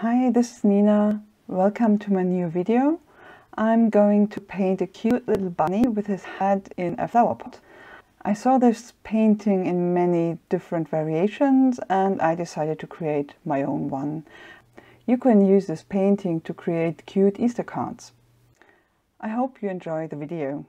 Hi, this is Nina. Welcome to my new video. I'm going to paint a cute little bunny with his head in a flower pot. I saw this painting in many different variations and I decided to create my own one. You can use this painting to create cute Easter cards. I hope you enjoy the video.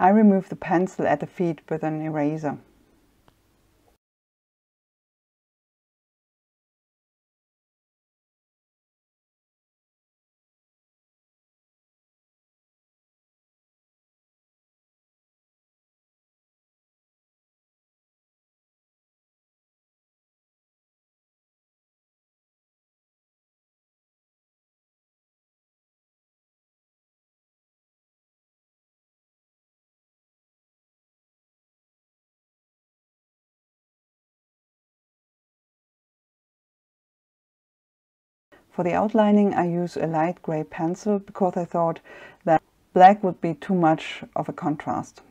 I remove the pencil at the feet with an eraser. For the outlining, I use a light grey pencil because I thought that black would be too much of a contrast.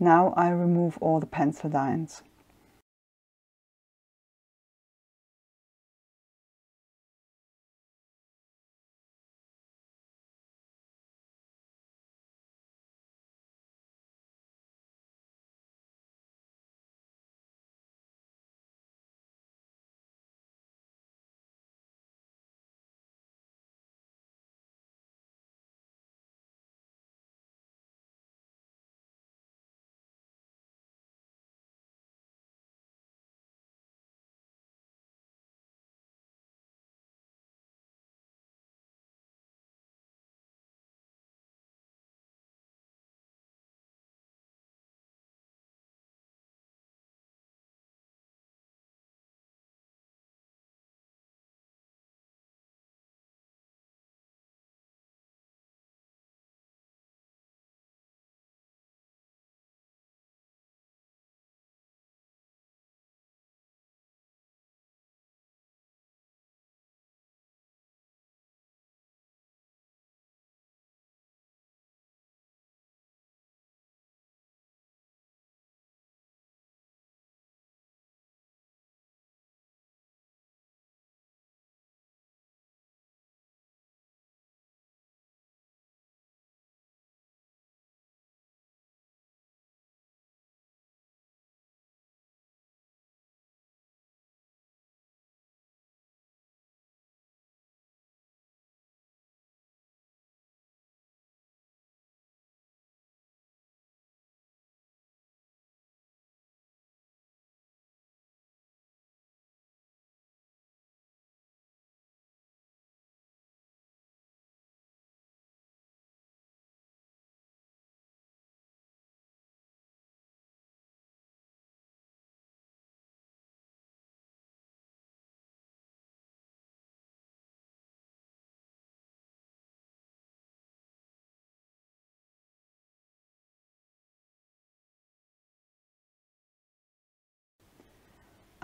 Now I remove all the pencil lines.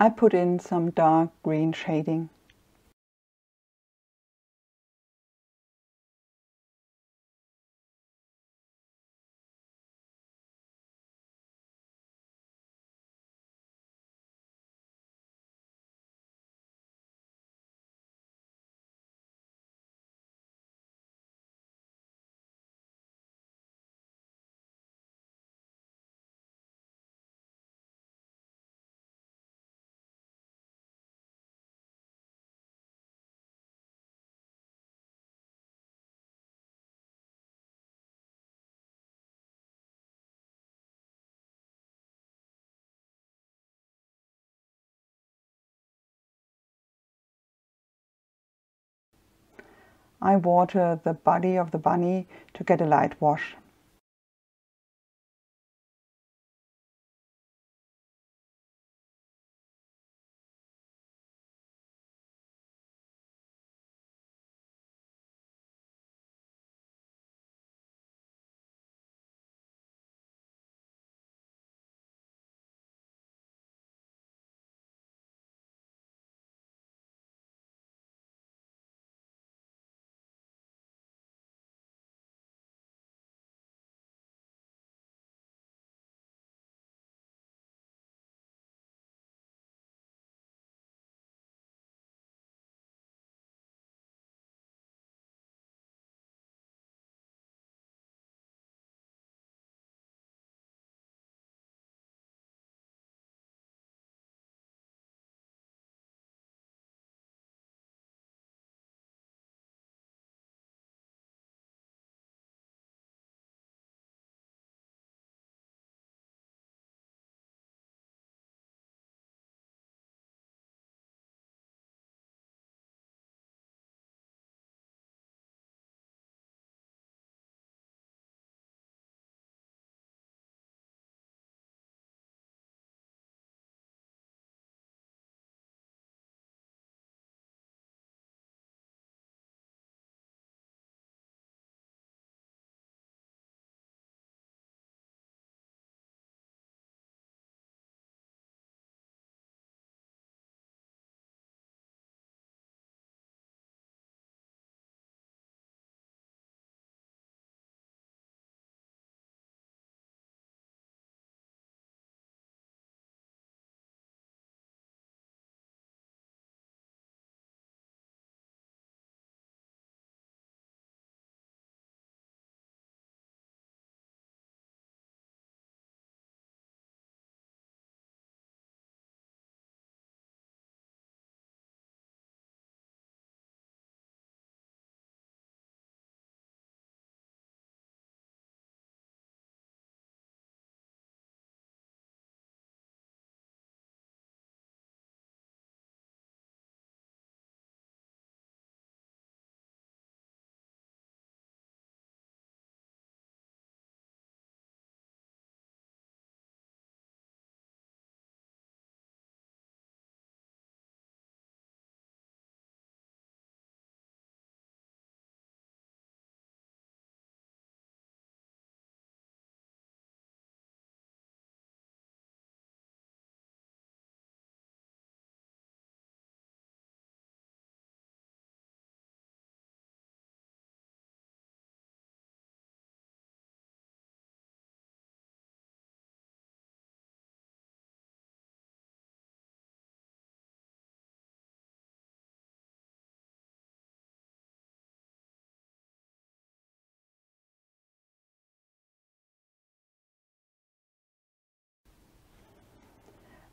I put in some dark green shading. I water the body of the bunny to get a light wash.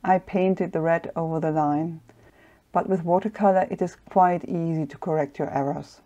I painted the red over the line, but with watercolor it is quite easy to correct your errors.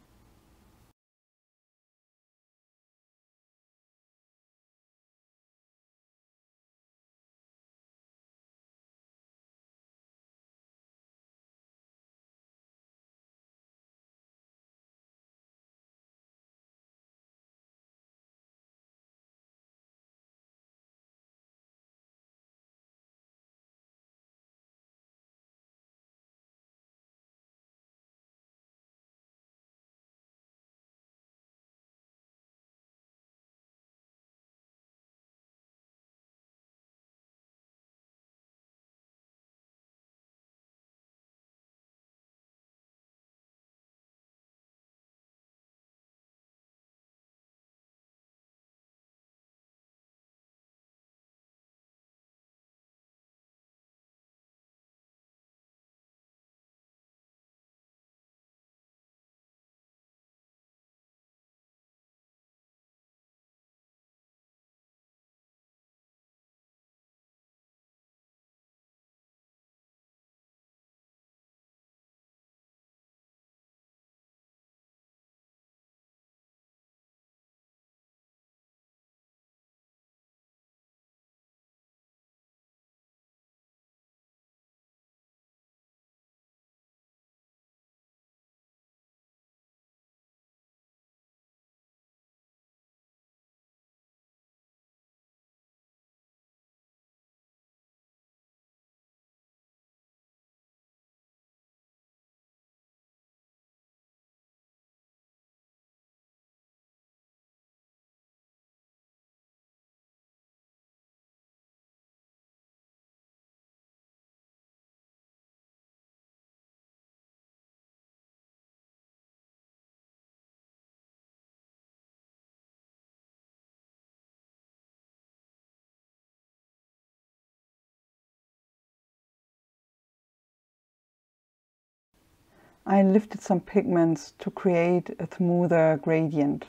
I lifted some pigments to create a smoother gradient.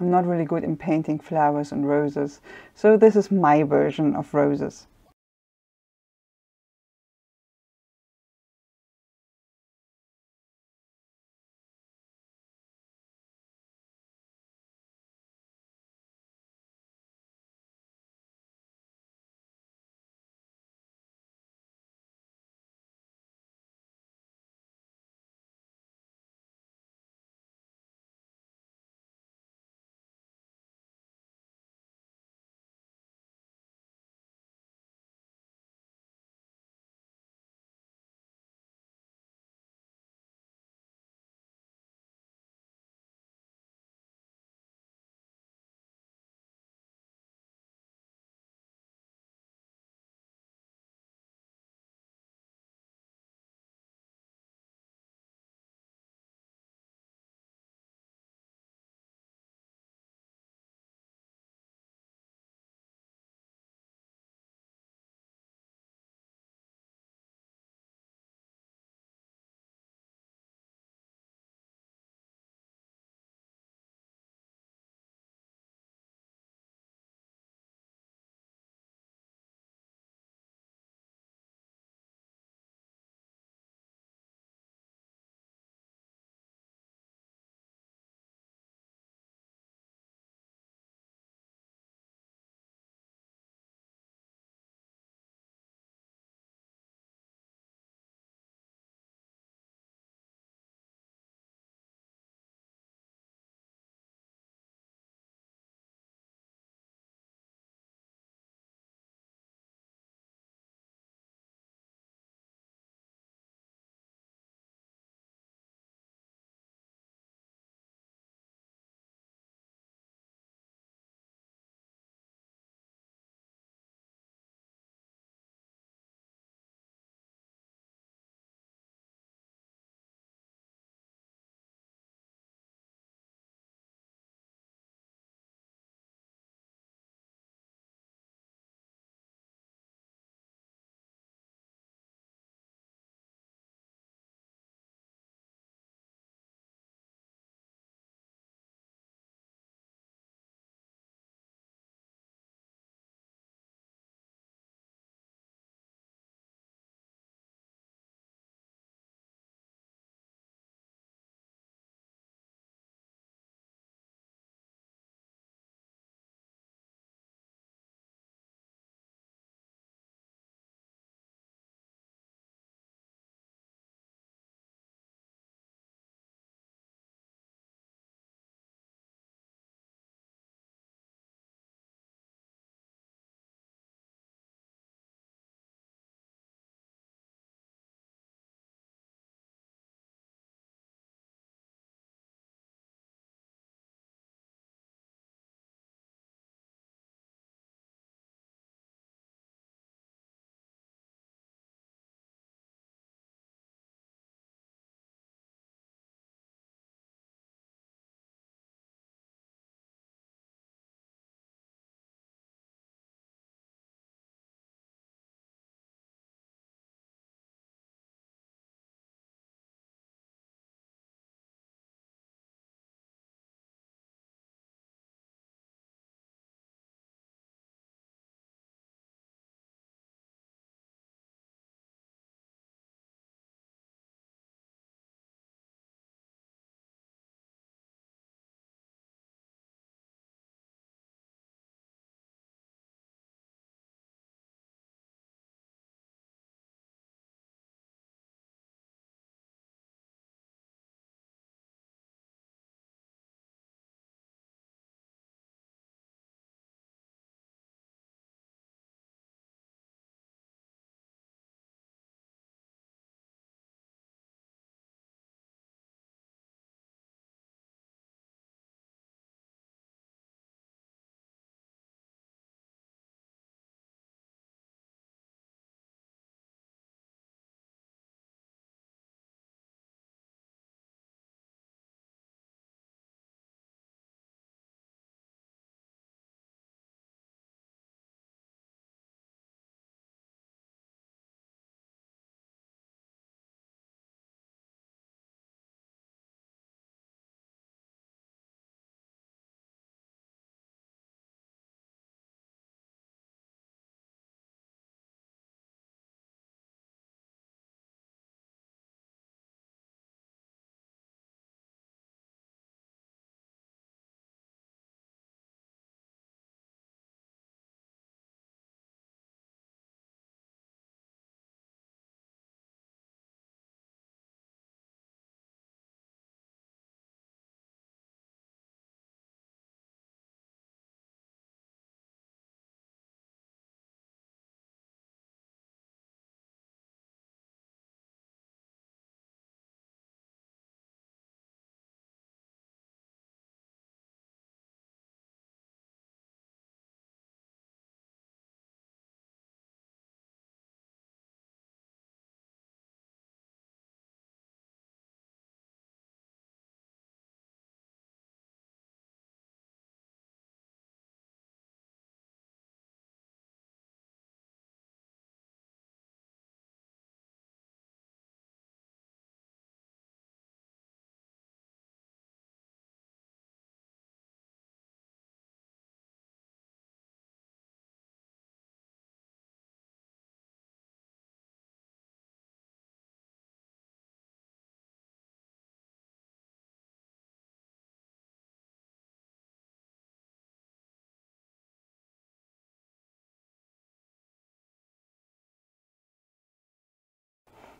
I'm not really good in painting flowers and roses, so this is my version of roses.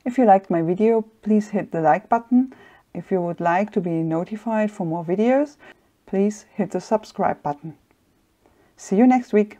If you liked my video, please hit the like button. If you would like to be notified for more videos, please hit the subscribe button. See you next week.